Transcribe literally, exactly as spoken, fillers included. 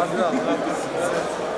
Поздравляю.